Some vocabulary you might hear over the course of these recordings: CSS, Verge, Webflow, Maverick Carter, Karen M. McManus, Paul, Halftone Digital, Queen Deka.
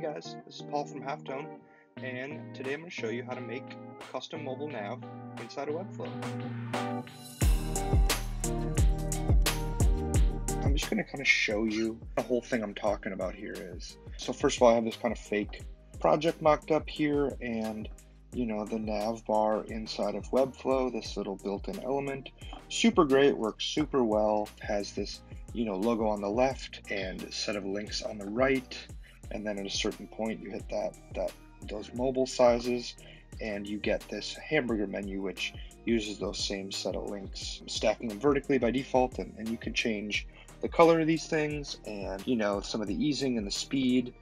Hey guys, this is Paul from Halftone, and today I'm going to show you how to make a custom mobile nav inside of Webflow. I'm just going to kind of show you the whole thing I'm talking about here is. So first of all, I have this kind of fake project mocked up here, and you know, the nav bar inside of Webflow, this little built-in element, super great, works super well, has this, you know, logo on the left and a set of links on the right. And then at a certain point you hit those mobile sizes and you get this hamburger menu, which uses those same set of links, stacking them vertically by default, and you can change the color of these things and, you know, some of the easing and the speed.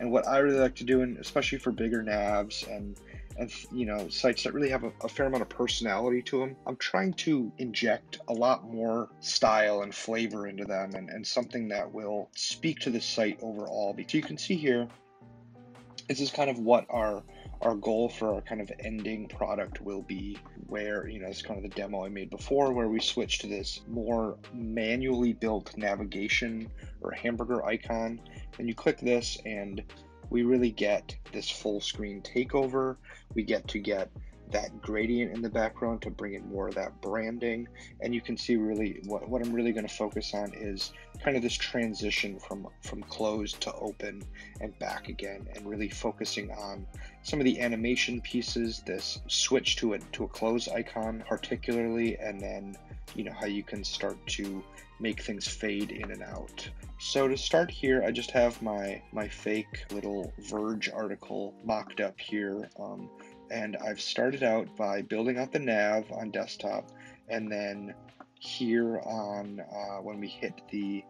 And what I really like to do, and especially for bigger navs and you know, sites that really have a fair amount of personality to them, I'm trying to inject a lot more style and flavor into them, and something that will speak to the site overall. Because you can see here, this is kind of what our goal for our kind of ending product will be, where, you know, it's kind of the demo I made before, where we switch to this more manually built navigation or hamburger icon, and you click this and we really get this full screen takeover. We get to get that gradient in the background to bring in more of that branding. And you can see really what I'm really going to focus on is kind of this transition from closed to open and back again, and really focusing on some of the animation pieces, this switch to a close icon particularly, and then, you know, how you can start to make things fade in and out. So to start here, I just have my fake little Verge article mocked up here. And I've started out by building out the nav on desktop, and then here on when we hit the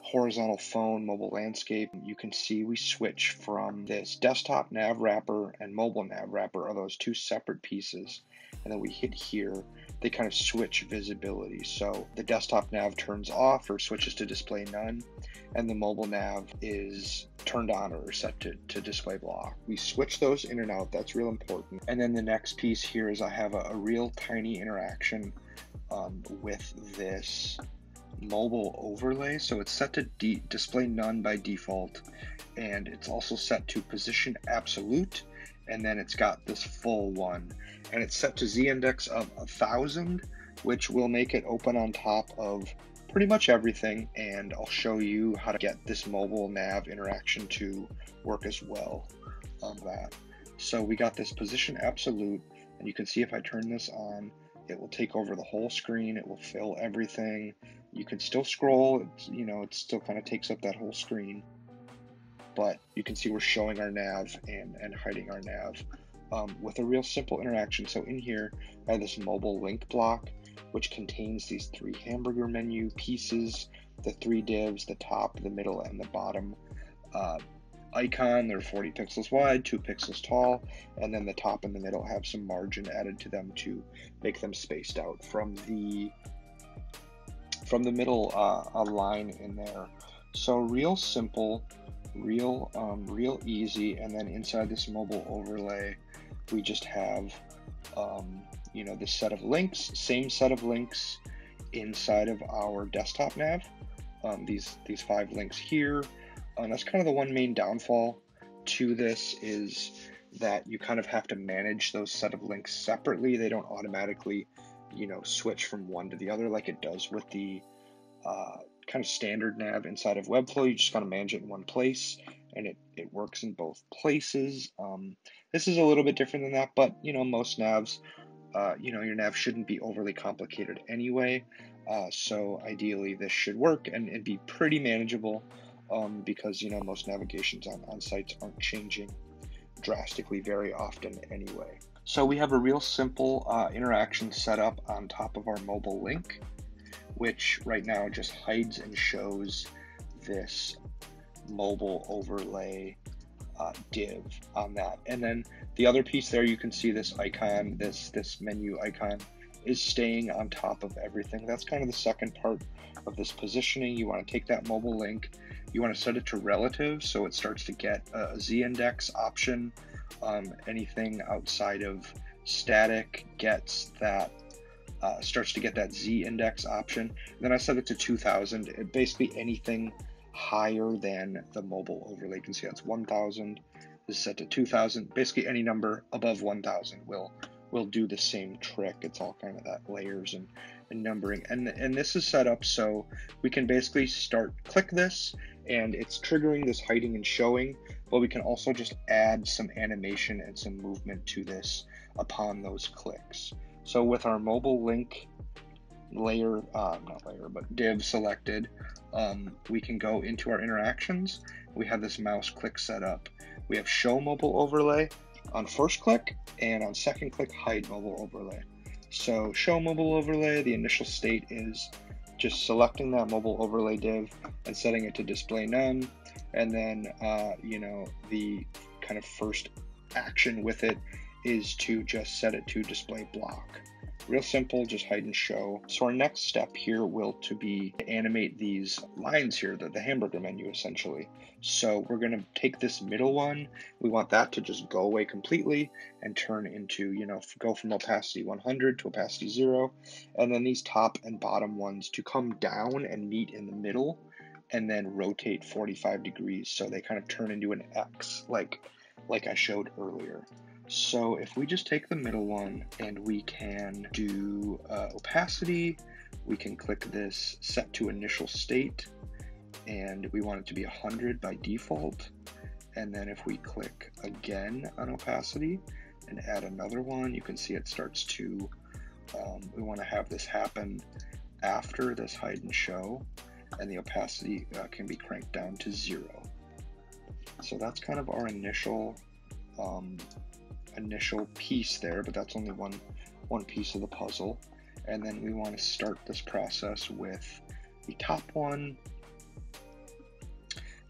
horizontal phone mobile landscape, you can see we switch from this desktop nav wrapper and mobile nav wrapper are those two separate pieces. And then we hit here, they kind of switch visibility. So the desktop nav turns off or switches to display none, and the mobile nav is turned on or set to display block. We switch those in and out, that's real important. And then the next piece here is I have a real tiny interaction with this mobile overlay. So it's set to display none by default, and it's also set to position absolute, and then it's got this full one, and it's set to Z index of 1000, which will make it open on top of pretty much everything. And I'll show you how to get this mobile nav interaction to work as well on that. So we got this position absolute, and you can see if I turn this on, it will take over the whole screen, it will fill everything. You can still scroll, you know, it still kind of takes up that whole screen, but you can see we're showing our nav and hiding our nav with a real simple interaction. So in here, I have this mobile link block, which contains these three hamburger menu pieces, the three divs, the top, the middle, and the bottom icon. They're 40 pixels wide, 2 pixels tall, and then the top and the middle have some margin added to them to make them spaced out from the middle line in there. So real simple, real easy. And then inside this mobile overlay, we just have you know, this set of links, same set of links inside of our desktop nav, these 5 links here. And that's kind of the one main downfall to this, is that you kind of have to manage those set of links separately. They don't automatically, you know, switch from one to the other like it does with the kind of standard nav inside of Webflow. You just kind of manage it in one place, and it works in both places. This is a little bit different than that, but, you know, most navs, you know, your nav shouldn't be overly complicated anyway. So ideally this should work and it'd be pretty manageable, because, you know, most navigations on sites aren't changing drastically very often anyway. So we have a real simple interaction set up on top of our mobile link, which right now just hides and shows this mobile overlay div on that. And then the other piece there, you can see this icon, this menu icon is staying on top of everything. That's kind of the second part of this positioning. You want to take that mobile link, you want to set it to relative, so it starts to get a Z index option. Anything outside of static gets that, starts to get that Z index option. And then I set it to 2000. Basically anything higher than the mobile overlay. You can see that's 1,000. This is set to 2,000. Basically, any number above 1,000 will do the same trick. It's all kind of that layers and numbering. And this is set up so we can basically start click this, and it's triggering this hiding and showing, but we can also just add some animation and some movement to this upon those clicks. So with our mobile link layer, not layer, but div selected, we can go into our interactions. We have this mouse click set up. We have show mobile overlay on first click, and on second click, hide mobile overlay. So show mobile overlay, the initial state is just selecting that mobile overlay div and setting it to display none. And then, the kind of first action with it is to just set it to display block. Real simple, just hide and show. So our next step here will be to animate these lines here, the hamburger menu essentially. So we're gonna take this middle one. We want that to just go away completely and turn into, go from opacity 100 to opacity 0. And then these top and bottom ones to come down and meet in the middle and then rotate 45 degrees. So they kind of turn into an X like I showed earlier. So if we just take the middle one and we can do opacity, we can click this set to initial state, and we want it to be 100 by default. And then if we click again on opacity and add another one, you can see it starts to, we want to have this happen after this hide and show, and the opacity can be cranked down to 0. So that's kind of our initial piece there, but that's only one piece of the puzzle. And then we want to start this process with the top one,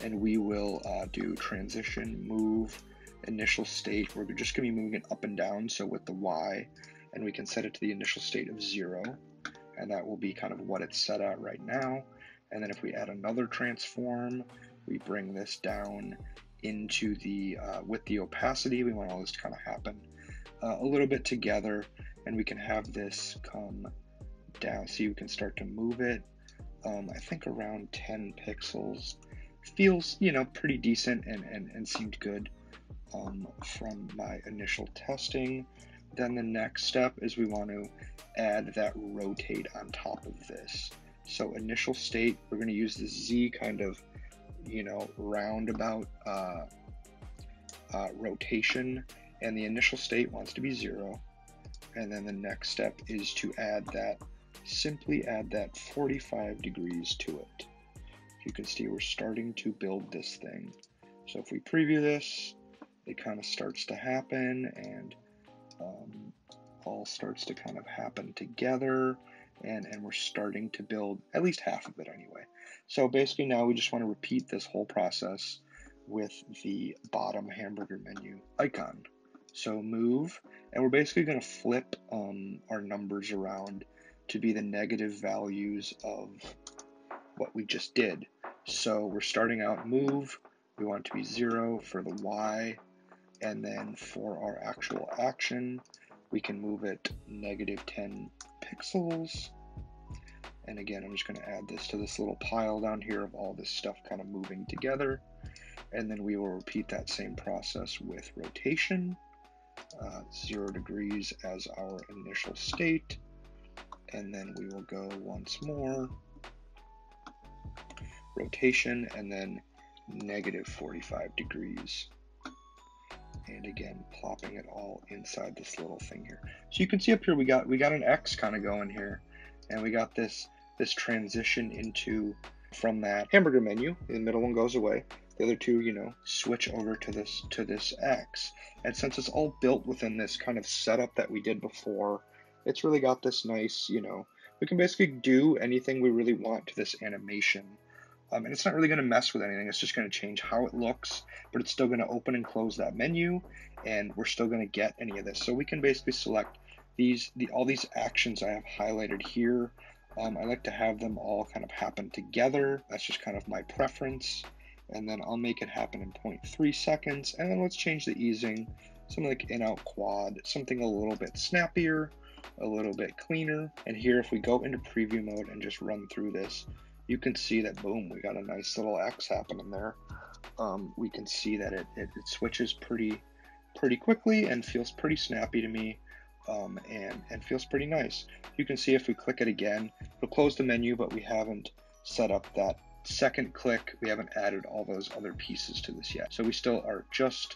and we will do transition, move, initial state. We're just going to be moving it up and down, so with the Y, and we can set it to the initial state of 0, and that will be kind of what it's set at right now. And then if we add another transform, we bring this down into the, with the opacity, we want all this to kind of happen a little bit together, and we can have this come down. See, we can start to move it, I think around 10 pixels. Feels, pretty decent and seemed good from my initial testing. Then the next step is we want to add that rotate on top of this. So initial state, we're gonna use the Z kind of roundabout rotation, and the initial state wants to be 0. And then the next step is to add that, simply add that 45 degrees to it. You can see we're starting to build this thing. So if we preview this, it kind of starts to happen, and all starts to kind of happen together. And we're starting to build at least half of it anyway. So basically now we just want to repeat this whole process with the bottom hamburger menu icon. So move, and we're basically going to flip our numbers around to be the negative values of what we just did. So we're starting out move, we want it to be 0 for the Y, and then for our actual action, we can move it negative 10 pixels. And again, I'm just going to add this to this little pile down here of all this stuff kind of moving together. And then we will repeat that same process with rotation, 0 degrees as our initial state. And then we will go once more, rotation, and then negative 45 degrees. And again, plopping it all inside this little thing here. So you can see up here, we got an X kind of going here, and we got this transition into from that hamburger menu. The middle one goes away. The other two, switch over to this X. And since it's all built within this kind of setup that we did before, it's really got this nice, we can basically do anything we really want to this animation. And it's not really going to mess with anything. It's just going to change how it looks, but it's still going to open and close that menu, and we're still going to get any of this. So we can basically select all these actions I have highlighted here. I like to have them all kind of happen together. That's just kind of my preference. And then I'll make it happen in 0.3 seconds. And then let's change the easing, something like in-out quad, something a little bit snappier, a little bit cleaner. And here, if we go into preview mode and just run through this, you can see that, boom, we got a nice little X happening there. We can see that it switches pretty quickly and feels pretty snappy to me, and feels pretty nice. You can see if we click it again, it'll close the menu, but we haven't set up that second click. We haven't added all those other pieces to this yet. So we still are just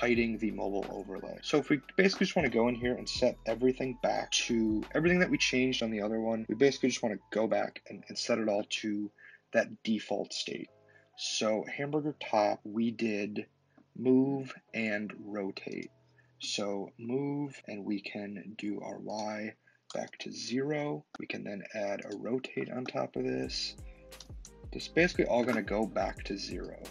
hiding the mobile overlay. So if we basically just want to go in here and set everything back to everything that we changed on the other one, we basically just want to go back and set it all to that default state. So hamburger top, we did move and rotate. So move, and we can do our Y back to 0. We can then add a rotate on top of this. It's basically all going to go back to 0.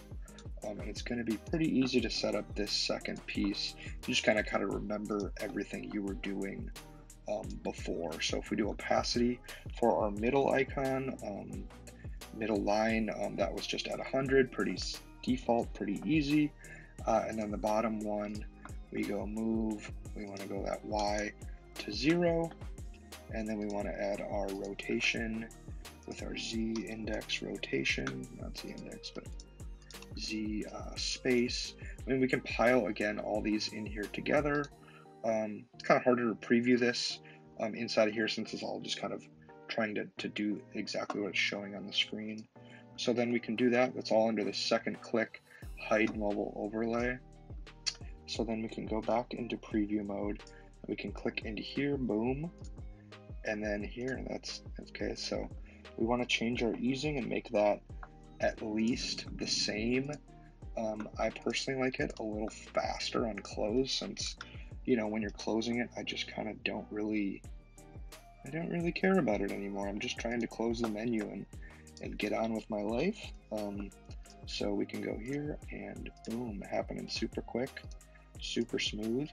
And it's going to be pretty easy to set up this second piece. You just kind of remember everything you were doing before. So if we do opacity for our middle icon, middle line, that was just at 100, pretty default, pretty easy. And then the bottom one, we go move, we want to go that Y to 0. And then we want to add our rotation with our Z index rotation, not Z index, but Z space. I mean, we can pile again all these in here together. It's kind of harder to preview this inside of here since it's all just kind of trying to do exactly what it's showing on the screen. So then we can do that. That's all under the second click, hide mobile overlay. So then we can go back into preview mode. We can click into here, boom. And then here, that's okay. So we want to change our easing and make that at least the same. I personally like it a little faster on close, since, you know, when you're closing it, I just kind of don't really care about it anymore. I'm just trying to close the menu and get on with my life. So we can go here and boom, happening super quick, super smooth.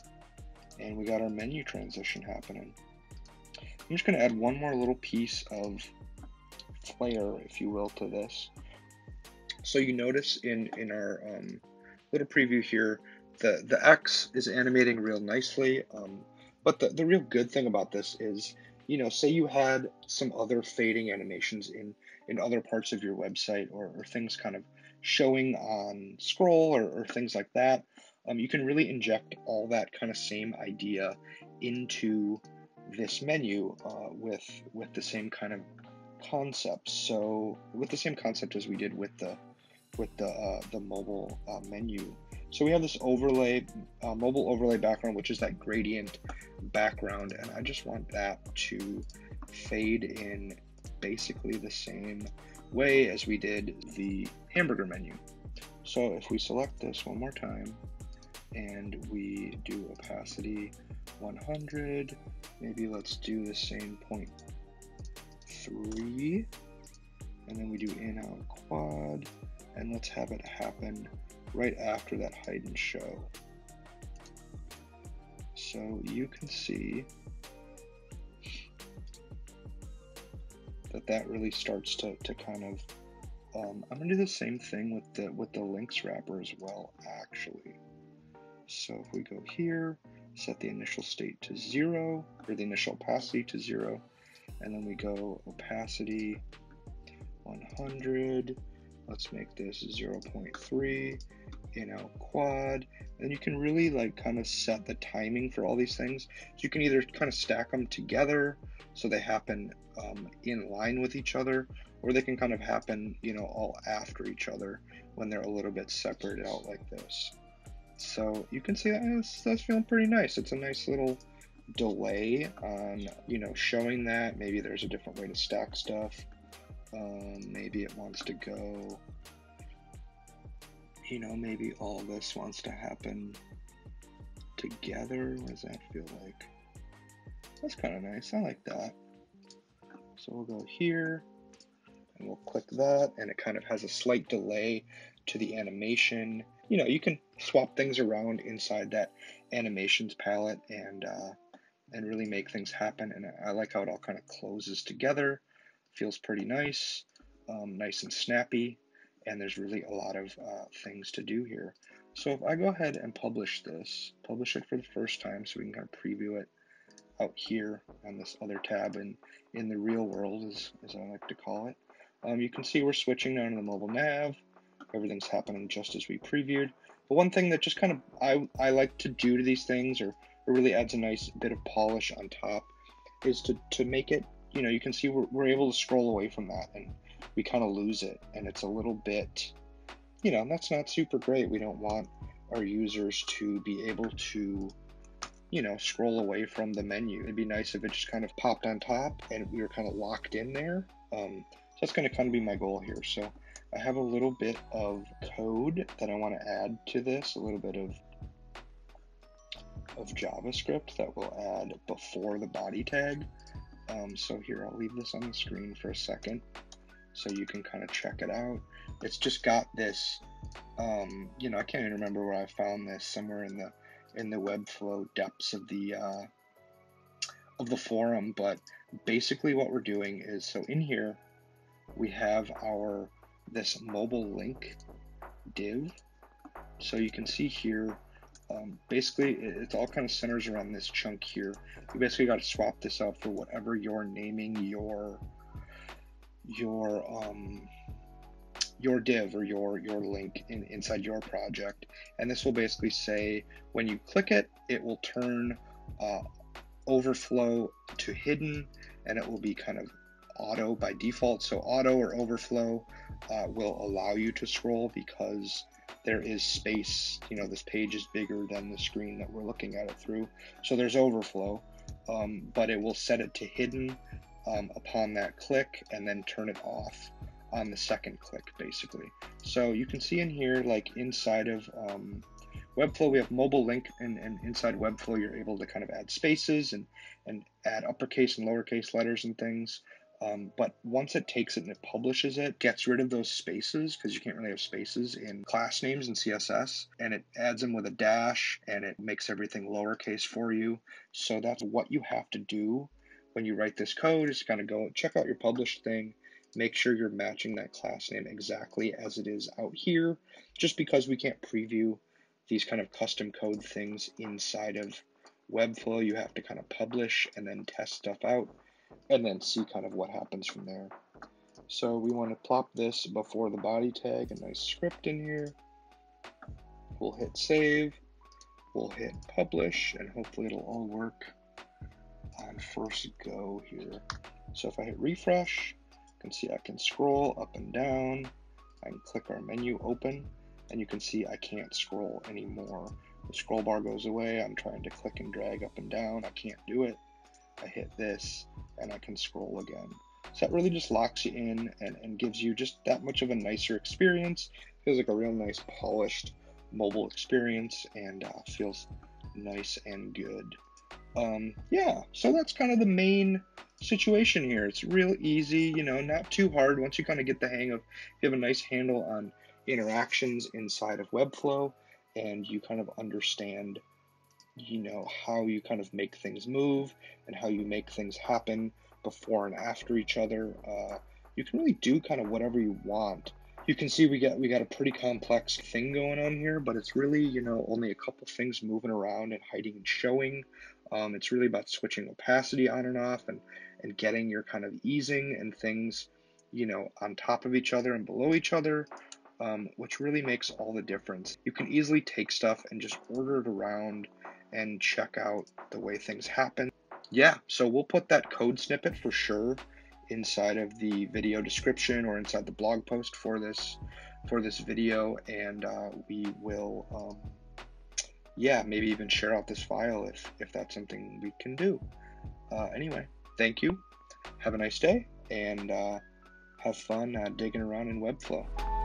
And we got our menu transition happening. I'm just going to add one more little piece of flair, if you will, to this. So you notice in our little preview here, the X is animating real nicely. But the real good thing about this is, you know, say you had some other fading animations in other parts of your website, or things kind of showing on scroll, or things like that. You can really inject all that kind of same idea into this menu with the same kind of concept. So with the same concept as we did with the mobile menu. So we have this overlay, mobile overlay background, which is that gradient background, and I just want that to fade in basically the same way as we did the hamburger menu. So if we select this one more time and we do opacity 100, maybe let's do the same 0.3, and then we do in out quad, and let's have it happen right after that hide and show. So you can see that really starts to kind of, I'm gonna do the same thing with the links wrapper as well, actually. So if we go here, set the initial state to 0, or the initial opacity to 0, and then we go opacity 100, let's make this 0.3, in out quad, and you can really like kind of set the timing for all these things. So you can either kind of stack them together so they happen in line with each other, or they can kind of happen, you know, all after each other when they're a little bit separated out like this. So you can see that's feeling pretty nice. It's a nice little delay on, you know, showing that. Maybe there's a different way to stack stuff. Maybe it wants to go, you know, maybe all this wants to happen together. What does that feel like? That's kind of nice. I like that. So we'll go here and we'll click that, and it kind of has a slight delay to the animation. You know, you can swap things around inside that animations palette and really make things happen. And I like how it all kind of closes together. Feels pretty nice, nice and snappy. And there's really a lot of things to do here. So if I go ahead and publish this, publish it for the first time so we can kind of preview it out here on this other tab and in the real world, as I like to call it. You can see we're switching now to the mobile nav. Everything's happening just as we previewed. But one thing that just kind of I like to do to these things, or it really adds a nice bit of polish on top, is to make it, you know, you can see we're able to scroll away from that and we kind of lose it. And it's a little bit, you know, that's not super great. We don't want our users to be able to, you know, scroll away from the menu. It'd be nice if it just kind of popped on top and we were kind of locked in there. So that's going to kind of be my goal here. So I have a little bit of code that I want to add to this, a little bit of JavaScript that we'll add before the body tag. So here, I'll leave this on the screen for a second so you can kind of check it out. It's just got this, you know, I can't even remember where I found this, somewhere in the Webflow depths of the forum. But basically what we're doing is, so in here we have our, this mobile link div. So you can see here, basically it all kind of centers around this chunk here. You basically got to swap this out for whatever you're naming your div or your link inside your project. And this will basically say, when you click it, it will turn overflow to hidden, and it will be kind of auto by default. So auto or overflow will allow you to scroll because there is space, you know, this page is bigger than the screen that we're looking at it through. So there's overflow, but it will set it to hidden upon that click and then turn it off on the second click, basically. So you can see in here, like inside of Webflow, we have mobile link, and inside Webflow, you're able to kind of add spaces and add uppercase and lowercase letters and things. But once it takes it and it publishes it, gets rid of those spaces, because you can't really have spaces in class names and CSS, and it adds them with a dash, and it makes everything lowercase for you. So that's what you have to do when you write this code, is kind of go check out your published thing, make sure you're matching that class name exactly as it is out here, just because we can't preview these kind of custom code things inside of Webflow. You have to kind of publish and then test stuff out, and then see kind of what happens from there. So we want to plop this before the body tag, a nice script in here. We'll hit save, we'll hit publish, and hopefully it'll all work on first go here. So if I hit refresh, you can see I can scroll up and down. I can click our menu open, and you can see I can't scroll anymore. The scroll bar goes away. I'm trying to click and drag up and down. I can't do it. I hit this and I can scroll again. So that really just locks you in and gives you just that much of a nicer experience. Feels like a real nice polished mobile experience, and feels nice and good. Yeah, so that's kind of the main situation here. It's real easy, you know, not too hard. Once you kind of get the hang of, you have a nice handle on interactions inside of Webflow, and you kind of understand, you know, how you kind of make things move and how you make things happen before and after each other. You can really do kind of whatever you want. You can see we got a pretty complex thing going on here, but it's really, you know, only a couple things moving around and hiding and showing. It's really about switching opacity on and off, and getting your kind of easing and things, you know, on top of each other and below each other, which really makes all the difference. You can easily take stuff and just order it around and check out the way things happen. Yeah, so we'll put that code snippet for sure inside of the video description or inside the blog post for this video, and we will, yeah, maybe even share out this file if that's something we can do. Anyway, thank you, have a nice day, and have fun digging around in Webflow.